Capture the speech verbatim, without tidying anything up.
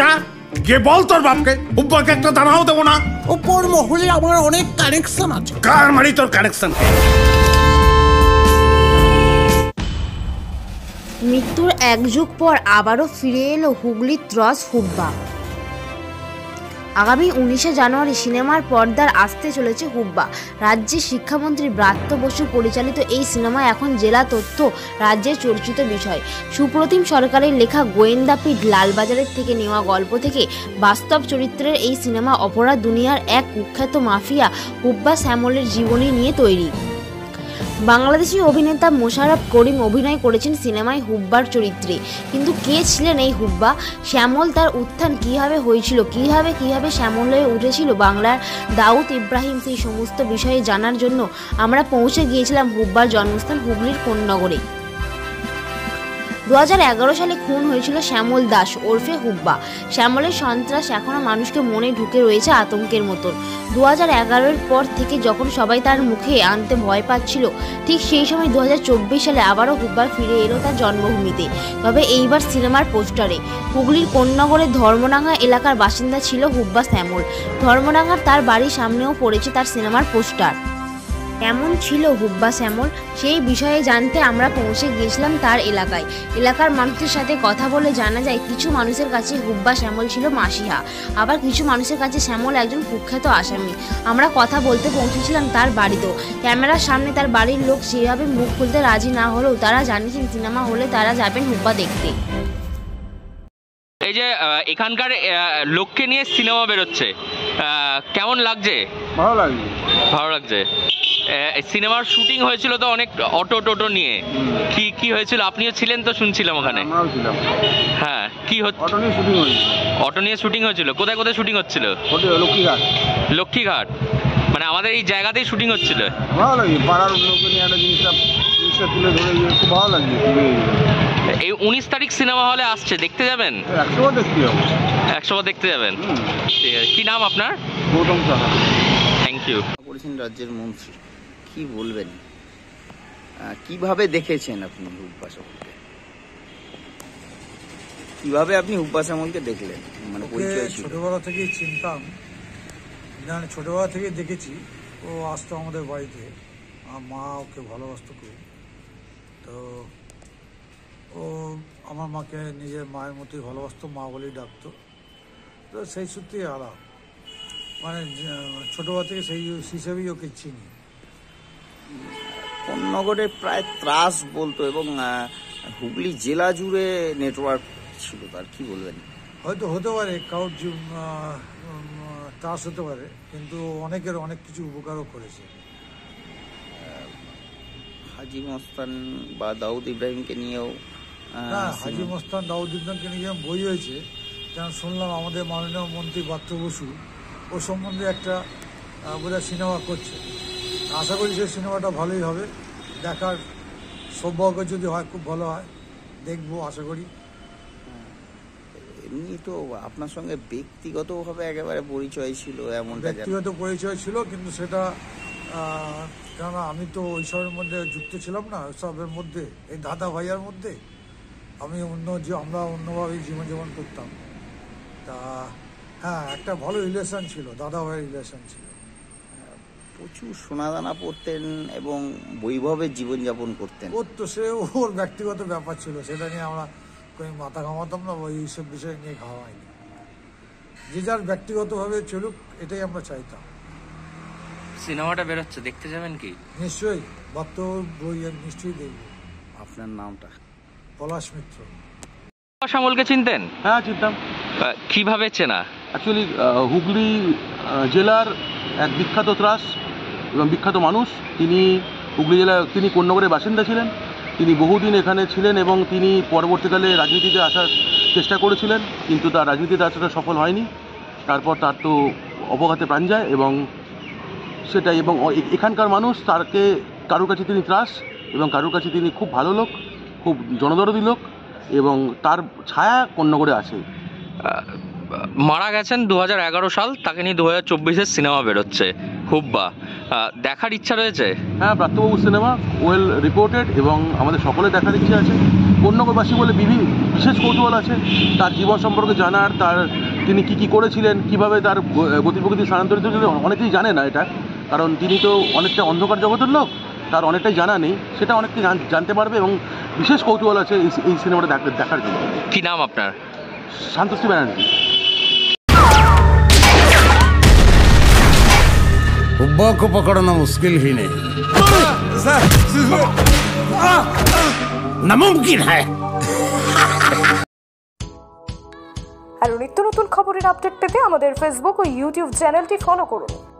যা গিয়ে বল তোর বাপকে, উব্বাকে একটা দানাও দেবো না। উপর মহলে আমার অনেক কানেকশন আছে। কার মারি তোর কানেকশন? মৃত্যুর এক যুগ পর আবারও ফিরে এলো হুগলি ত্রস হুব্বা। আগামী উনিশে জানুয়ারি সিনেমার পর্দার আসতে চলেছে হুব্বা। রাজ্যের শিক্ষামন্ত্রী ব্রাত্য বসু পরিচালিত এই সিনেমা এখন জেলা তথ্য রাজ্যের চর্চিত বিষয়। সুপ্রতিম সরকারের লেখা গোয়েন্দাপীঠ লালবাজারের থেকে নেওয়া গল্প থেকে বাস্তব চরিত্রের এই সিনেমা অপরাধ দুনিয়ার এক কুখ্যাত মাফিয়া হুব্বা শ্যামলের জীবনী নিয়ে তৈরি। বাংলাদেশি অভিনেতা মোশাররফ করিম অভিনয় করেছেন সিনেমায় হুব্বার চরিত্রে। কিন্তু কে ছিলেন এই হুব্বা শ্যামল? তার উত্থান কীভাবে হয়েছিল, কীভাবে কীভাবে শ্যামল হয়ে উঠেছিল বাংলার দাউদ ইব্রাহিম, সেই সমস্ত বিষয়ে জানার জন্য আমরা পৌঁছে গিয়েছিলাম হুব্বার জন্মস্থান হুগলির কন্নগরে। দু হাজার এগারো সালে খুন হয়েছিল শ্যামল দাস ওরফে হুব্বা। শ্যামলের সন্ত্রাস এখনও মানুষকে মনে ঢুকে রয়েছে আতঙ্কের মতন। দু হাজার এগারোর পর থেকে যখন সবাই তার মুখে আনতে ভয় পাচ্ছিল, ঠিক সেই সময় দু হাজার চব্বিশ সালে আবারও হুব্বা ফিরে এলো তার জন্মভূমিতে। তবে এইবার সিনেমার পোস্টারে। হুগলির কন্নগরের ধর্মডাঙ্গা এলাকার বাসিন্দা ছিল হুব্বা শ্যামল। ধর্মডাঙ্গার তার বাড়ির সামনেও পড়েছে তার সিনেমার পোস্টার। কেমন ছিল হুব্বা শ্যামল সেই বিষয়ে জানতে আমরা পৌঁছে গিয়েছিলাম তার এলাকায়। এলাকার মানুষের সাথে কথা বলে জানা যায়, কিছু মানুষের কাছে হুব্বা শ্যামল ছিল মাসিহা, আবার কিছু মানুষের কাছে শ্যামল একজন কুখ্যাত আসামি। আমরা কথা বলতে পৌঁছেছিলাম তার বাড়িতেও। ক্যামেরার সামনে তার বাড়ির লোক সেভাবে মুখ খুলতে রাজি না হলেও তারা জানিয়েছেন সিনেমা হলে তারা যাবেন হুব্বা দেখতে। এই যে এখানকার লোককে নিয়ে সিনেমা বেরোচ্ছে, কেমন লাগছে? ভালো লাগছে, ভালো লাগছে। সিনেমার শুটিং হয়েছিল তো অনেক অটো টোটো নিয়ে, কি কি হয়েছিল? আপনিও ছিলেন তো, শুনছিলাম ওখানে। হ্যাঁ, কি অটো নিয়ে শুটিং হয়েছিল? কোথায় কোথায় শুটিং হচ্ছিল? লক্ষ্মীঘাট। লক্ষ্মীঘাট মানে আমাদের এই জায়গাতেই শুটিং হচ্ছিল। এই উনিশ তারিখ সিনেমা হলে আসছে, দেখতে যাবেন? একশো বার দেখতে যাবেন। কি নাম আপনার? গৌতম সাহা। Thank you. বলেছেন রাজ্যের মন্ত্রী, কি বলবেন, কিভাবে দেখেছেন আপনি হুব্বা শ্যামলকে? কিভাবে আপনি হুব্বা শ্যামলকে দেখলেন? মানে ছোটবেলা থেকেই চিনতাম, ছোটবেলা থেকে দেখেছি। ও আসতো আমাদের বাড়িতে, আমার মা ওকে ভালোবাসতো খুব। তো ও আমার মাকে নিজের মায়ের মতোই ভালোবাসতো, মা বলেই ডাকতো। তো সেই সূত্রেই আলাপ, মানে ছোটবেলা থেকে সেই হিসেবেই ওকে চিনি। কন্নগরে প্রায় ত্রাস বলতো এবং হুগলি জেলা জুড়ে নেটওয়ার্ক ছিল তার, কি বলবেন? হয়তো হতে পারে কাউর ত্রাস হতে পারে, কিন্তু অনেকের অনেক কিছু উপকারও করেছে। হাজি মস্তান বা দাউদ ইব্রাহিমকে নিয়েও? না, হাজি মস্তান দাউদ ইব্রাহিমকে নিয়ে যেমন বই হয়েছে, যেমন শুনলাম আমাদের মাননীয় মন্ত্রী ব্রাত্য বসু ও সম্বন্ধে একটা বোধহয় সিনেমা করছে। আশা করি সেই সিনেমাটা ভালোই হবে, দেখার সৌভাগ্য যদি হয় খুব ভালো হয়, দেখবো আশা করি। এমনি তো আপনার সঙ্গে ব্যক্তিগতভাবে একেবারে পরিচয় ছিল? এমন ব্যক্তিগত পরিচয় ছিল, কিন্তু সেটা কেন আমি তো ওইসবের মধ্যে যুক্ত ছিলাম না, ওইসবের মধ্যে এই দাদা ভাইয়ার মধ্যে আমি অন্য যে আমরা অন্যভাবেই জীবনযাপন করতাম। তা হ্যাঁ, একটা ভালো রিলেশন ছিল, দাদা ভাইয়ের রিলেশন ছিল। প্রচুর সোনাদানা পড়তেন এবং বৈভবের জীবনযাপন করতেন। ওর তো সে ওর ব্যক্তিগত ব্যাপার ছিল, সেটা নিয়ে আমরা কোনো মাথা ঘামাতাম না, ওইসব বিষয় নিয়ে ঘামাইনি। যে যার ব্যক্তিগতভাবে চলুক, এটাই আমরা চাইতাম। সিনেমাটা বেরোচ্ছে, দেখতে যাবেন কি? নিশ্চয়ই, বাপ্তবাবুর বই নিশ্চয়ই দেখব। আপনার নামটা? পলাশ মিত্র। শ্যামলকে চিনতেন? হ্যাঁ, চিনতাম। কীভাবে চেনা? অ্যাকচুয়ালি হুগলি জেলার এক বিখ্যাত ত্রাস এবং বিখ্যাত মানুষ, তিনি হুগলি জেলার, তিনি কন্যাগড়ের বাসিন্দা ছিলেন। তিনি বহুদিন এখানে ছিলেন এবং তিনি পরবর্তীকালে রাজনীতিতে আসার চেষ্টা করেছিলেন, কিন্তু তার রাজনীতিতে আসাটা সফল হয়নি। তারপর তার তো অপঘাতে প্রাণ যায় এবং সেটাই, এবং এখানকার মানুষ তারকে, কারোর কাছে তিনি ত্রাস এবং কারোর কাছে তিনি খুব ভালো লোক, খুব জনদরদী লোক, এবং তার ছায়া কন্যাগড়ে আছে। মারা গেছেন দু হাজার এগারো সাল, তাকে নিয়ে দু হাজার চব্বিশের সিনেমা বেরোচ্ছে হুব্বা। দেখার ইচ্ছা রয়েছে? হ্যাঁ, ব্রাত্যবাবু সিনেমা ওয়েল রিপোর্টেড এবং আমাদের সকলে দেখার ইচ্ছা আছে। কন্যাগরবাসী বলে বিভিন্ন বিশেষ কৌতূহল আছে তার জীবন সম্পর্কে জানার, তার তিনি কী কী করেছিলেন, কীভাবে তার গতিপ্রকৃতি স্থানান্তরিত হয়েছিল অনেকেই জানে না এটা, কারণ তিনি তো অনেকটা অন্ধকার জগতের লোক, তার অনেকটাই জানা নেই, সেটা অনেককে জানতে পারবে এবং বিশেষ কৌতূহল আছে এই সিনেমাটা দেখার জন্য। কী নাম আপনার? শান্তশ্রী ব্যানার্জি। हुब्बा को पकड़ना मुश्किल ही नहीं, नामुमकिन है। আর নিত্য নতুন খবরের আপডেট পেতে আমাদের ফেসবুক ও ইউটিউব চ্যানেলটি ফলো করুন।